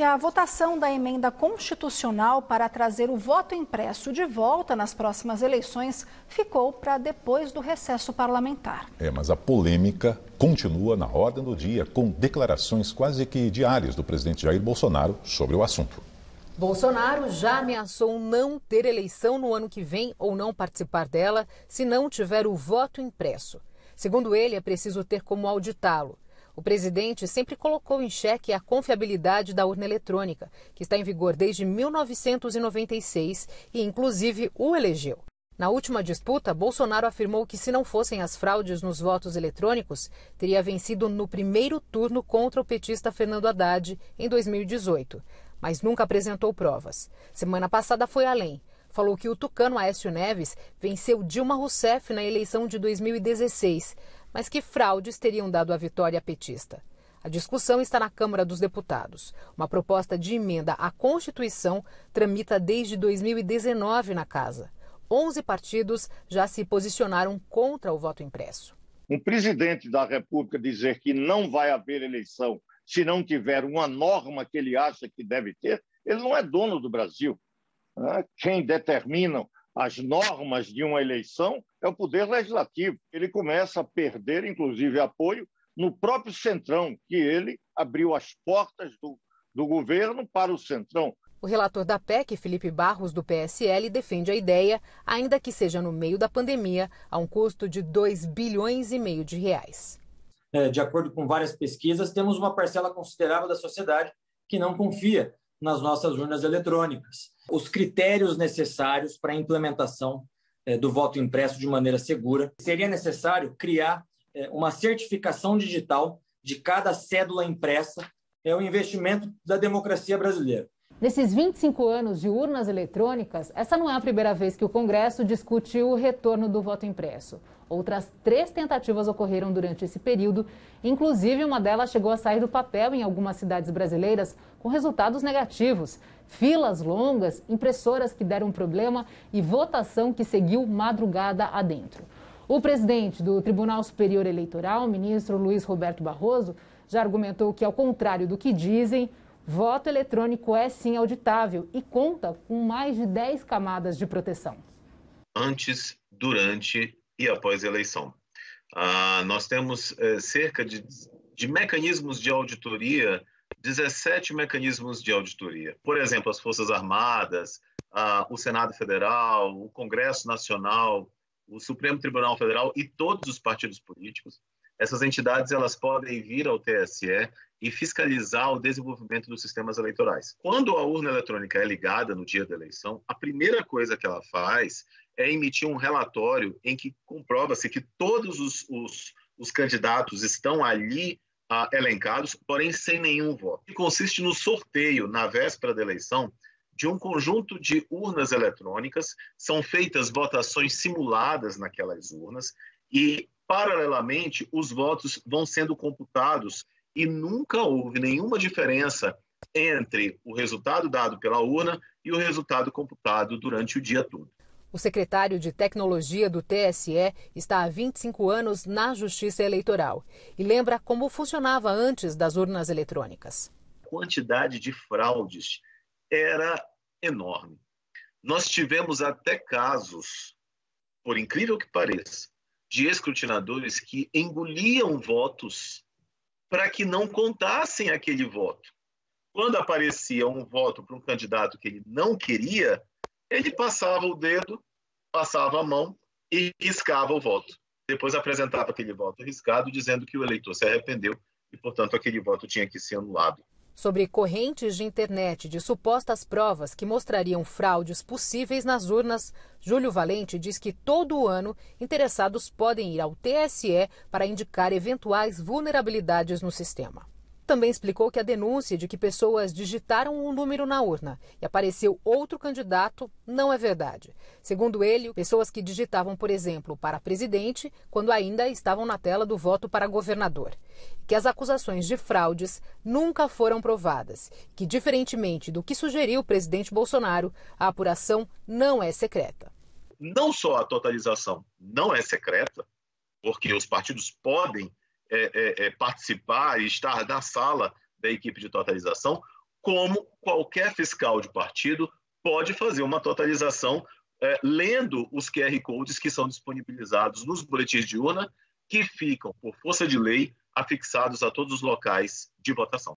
E a votação da emenda constitucional para trazer o voto impresso de volta nas próximas eleições ficou para depois do recesso parlamentar. Mas a polêmica continua na ordem do dia, com declarações quase que diárias do presidente Jair Bolsonaro sobre o assunto. Bolsonaro já ameaçou não ter eleição no ano que vem ou não participar dela se não tiver o voto impresso. Segundo ele, é preciso ter como auditá-lo. O presidente sempre colocou em xeque a confiabilidade da urna eletrônica, que está em vigor desde 1996 e, inclusive, o elegeu. Na última disputa, Bolsonaro afirmou que, se não fossem as fraudes nos votos eletrônicos, teria vencido no primeiro turno contra o petista Fernando Haddad em 2018, mas nunca apresentou provas. Semana passada foi além. Falou que o tucano Aécio Neves venceu Dilma Rousseff na eleição de 2016, mas que fraudes teriam dado a vitória à petista. A discussão está na Câmara dos Deputados. Uma proposta de emenda à Constituição tramita desde 2019 na Casa. 11 partidos já se posicionaram contra o voto impresso. Um presidente da República dizer que não vai haver eleição se não tiver uma norma que ele acha que deve ter, ele não é dono do Brasil. Quem determina as normas de uma eleição é o Poder Legislativo. Ele começa a perder, inclusive, apoio no próprio Centrão, que ele abriu as portas do governo para o Centrão. O relator da PEC, Felipe Barros, do PSL, defende a ideia, ainda que seja no meio da pandemia, a um custo de R$ 2,5 bilhões. De acordo com várias pesquisas, temos uma parcela considerável da sociedade que não confia nas nossas urnas eletrônicas. Os critérios necessários para a implementação do voto impresso de maneira segura. Seria necessário criar uma certificação digital de cada cédula impressa. É o investimento da democracia brasileira. Nesses 25 anos de urnas eletrônicas, essa não é a primeira vez que o Congresso discute o retorno do voto impresso. Outras 3 tentativas ocorreram durante esse período, inclusive uma delas chegou a sair do papel em algumas cidades brasileiras com resultados negativos. Filas longas, impressoras que deram problema e votação que seguiu madrugada adentro. O presidente do Tribunal Superior Eleitoral, ministro Luiz Roberto Barroso, já argumentou que, ao contrário do que dizem, voto eletrônico é sim auditável e conta com mais de 10 camadas de proteção. Antes, durante e após a eleição. Nós temos cerca de mecanismos de auditoria, 17 mecanismos de auditoria. Por exemplo, as Forças Armadas, o Senado Federal, o Congresso Nacional, o Supremo Tribunal Federal e todos os partidos políticos. Essas entidades elas podem vir ao TSE e fiscalizar o desenvolvimento dos sistemas eleitorais. Quando a urna eletrônica é ligada no dia da eleição, a primeira coisa que ela faz é emitir um relatório em que comprova-se que todos os candidatos estão ali elencados, porém sem nenhum voto. E consiste no sorteio, na véspera da eleição, de um conjunto de urnas eletrônicas, são feitas votações simuladas naquelas urnas e, paralelamente, os votos vão sendo computados e nunca houve nenhuma diferença entre o resultado dado pela urna e o resultado computado durante o dia todo. O secretário de Tecnologia do TSE está há 25 anos na Justiça Eleitoral e lembra como funcionava antes das urnas eletrônicas. A quantidade de fraudes era enorme. Nós tivemos até casos, por incrível que pareça, de escrutinadores que engoliam votos para que não contassem aquele voto. Quando aparecia um voto para um candidato que ele não queria, ele passava o dedo, passava a mão e riscava o voto. Depois apresentava aquele voto riscado, dizendo que o eleitor se arrependeu e, portanto, aquele voto tinha que ser anulado. Sobre correntes de internet de supostas provas que mostrariam fraudes possíveis nas urnas, Júlio Valente diz que todo ano interessados podem ir ao TSE para indicar eventuais vulnerabilidades no sistema. Também explicou que a denúncia de que pessoas digitaram um número na urna e apareceu outro candidato não é verdade. Segundo ele, pessoas que digitavam, por exemplo, para presidente, quando ainda estavam na tela do voto para governador. Que as acusações de fraudes nunca foram provadas. Que, diferentemente do que sugeriu o presidente Bolsonaro, a apuração não é secreta. Não só a totalização não é secreta, porque os partidos podem participar e estar na sala da equipe de totalização, como qualquer fiscal de partido pode fazer uma totalização lendo os QR Codes que são disponibilizados nos boletins de urna, que ficam, por força de lei, afixados a todos os locais de votação.